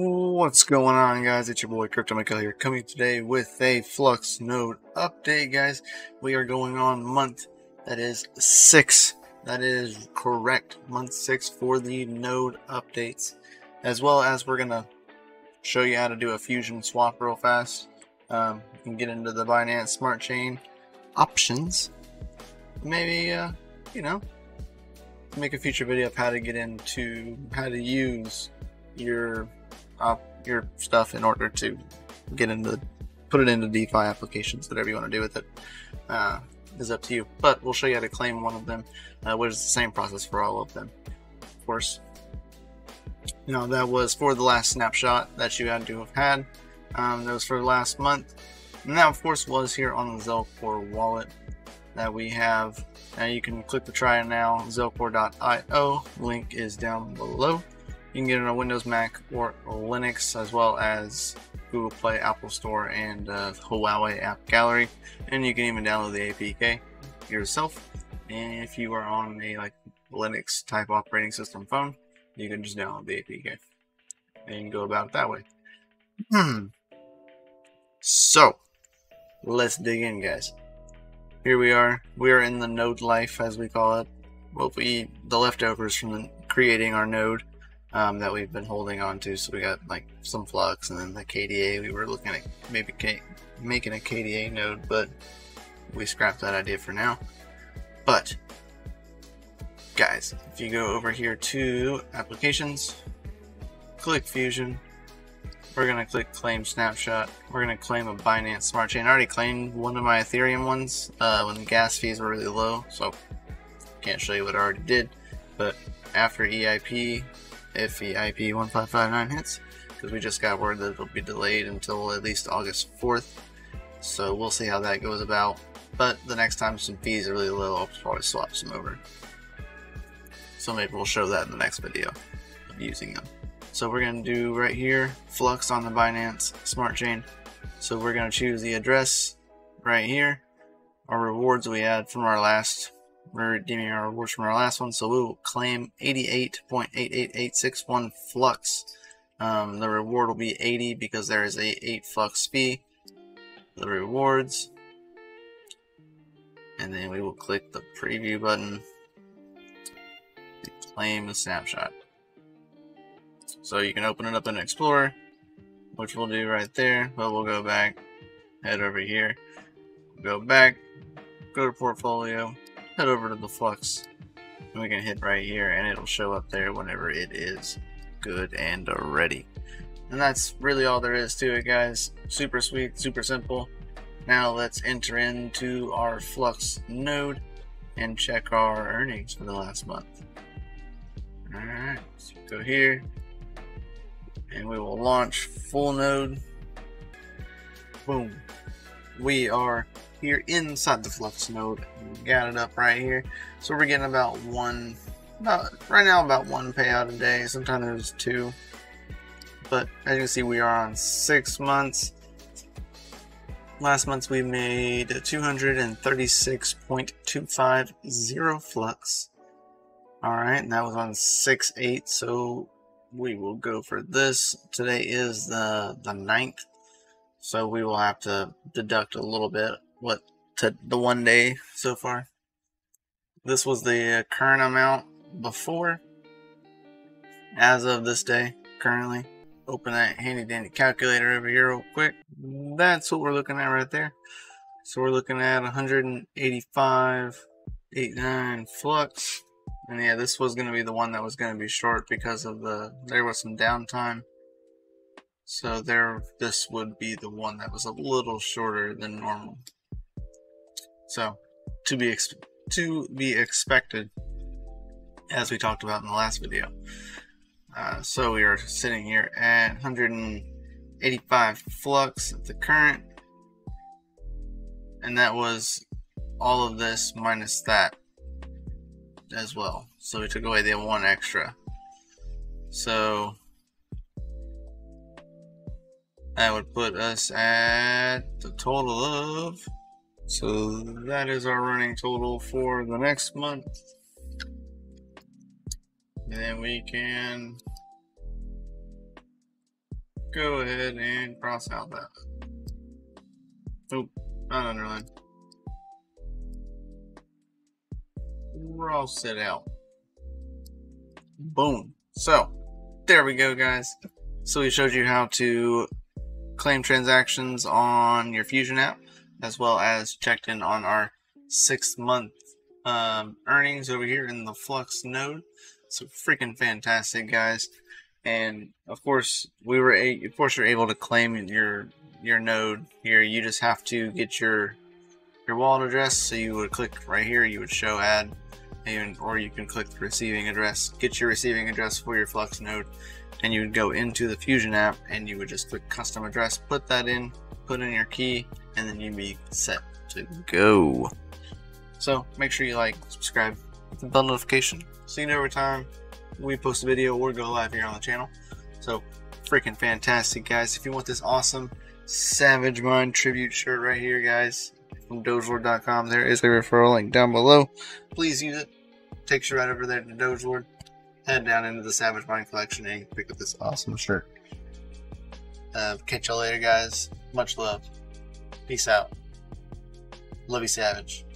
What's going on, guys? It's your boy CryptoMykel here, coming today with a Flux node update, guys. We are going on month that is 6. That is correct, month 6 for the node updates, as well as we're gonna show you how to do a Fusion swap real fast. You can get into the Binance Smart Chain options. Maybe you know, make a future video of how to get into how to use your stuff in order to get into, put it into DeFi applications, whatever you want to do with it is up to you. But we'll show you how to claim one of them, which is the same process for all of them, of course. Now, that was for the last snapshot that you had to have had. That was for last month, and that of course was here on the Zelcore wallet that we have. Now you can click the try now, Zelcore.io, link is down below. You can get it on Windows, Mac, or Linux, as well as Google Play, Apple Store, and Huawei App Gallery. And you can even download the APK yourself. And if you are on a Linux type operating system phone, you can just download the APK and go about it that way. So let's dig in, guys. Here we are. We are in the node life, as we call it. What we eat, the leftovers from creating our node. That we've been holding on to. So we got some flux, and then the KDA. We were looking at maybe making a KDA node, but we scrapped that idea for now. But guys, if you go over here to applications, click Fusion, we're gonna click claim snapshot. We're gonna claim a Binance Smart Chain. I already claimed one of my Ethereum ones when the gas fees were really low, so can't show you what I already did. But after EIP, if EIP-1559 hits, because we just got word that it'll be delayed until at least August 4th. So we'll see how that goes about. But the next time some fees are really low, I'll probably swap some over. So maybe we'll show that in the next video of using them. So we're going to do right here, Flux on the Binance Smart Chain. So we're going to choose the address right here. Our rewards we had from our last, we're redeeming our rewards from our last one, so we will claim 88.88861 flux. The reward will be 80 because there is a 8 flux fee. The rewards, and then we will click the preview button to claim the snapshot. So you can open it up in Explorer, which we'll do right there, but we'll go back, head over here, go back, go to portfolio, head over to the flux, and we can hit right here, and it'll show up there whenever it is good and ready. And that's really all there is to it, guys. Super sweet, super simple. Now let's enter into our flux node and check our earnings for the last month. All right, so go here, and we will launch full node. Boom. We are here inside the flux node. We got it up right here, so we're getting about right now about one payout a day. Sometimes there's 2, but as you can see, we are on 6 months. Last month we made 236.250 flux. All right, and that was on 6/8, so we will go for this. Today is the 9th, so we will have to deduct a little bit to the one day so far. This was the current amount before, as of this day currently. Open that handy dandy calculator over here real quick. That's what we're looking at right there. So we're looking at 185.89 flux. And yeah, this was gonna be the one that was gonna be short because of there was some downtime. So this would be the one that was a little shorter than normal. So to be expected, as we talked about in the last video. So we are sitting here at 185 flux at the current, and that was all of this minus that as well. So we took away the one extra. So that would put us at the total of, so that is our running total for the next month. And then we can Go ahead and cross out that. Oh, not underline. We're all set out. Boom. So, there we go, guys. So we showed you how to claim transactions on your Fusion app, as well as checked in on our 6-month earnings over here in the Flux node. So freaking fantastic, guys. And of course, you're able to claim your node here. You just have to get your wallet address. So you would click right here. You would show add. Or you can click the receiving address, get your receiving address for your Flux node, and you would go into the Fusion app and you would just click custom address, put that in, put in your key, and then you'd be set to go. So make sure you like, subscribe, hit the bell notification so you know every time we post a video or go live here on the channel. So freaking fantastic, guys. If you want this awesome Savage Mind tribute shirt right here, guys, from DogeLord.com, there is a referral link down below. Please use it. Takes you right over there to DogeLord. Head down into the Savage Mind collection and you can pick up this awesome shirt. Catch y'all later, guys. Much love. Peace out. Love you, Savage.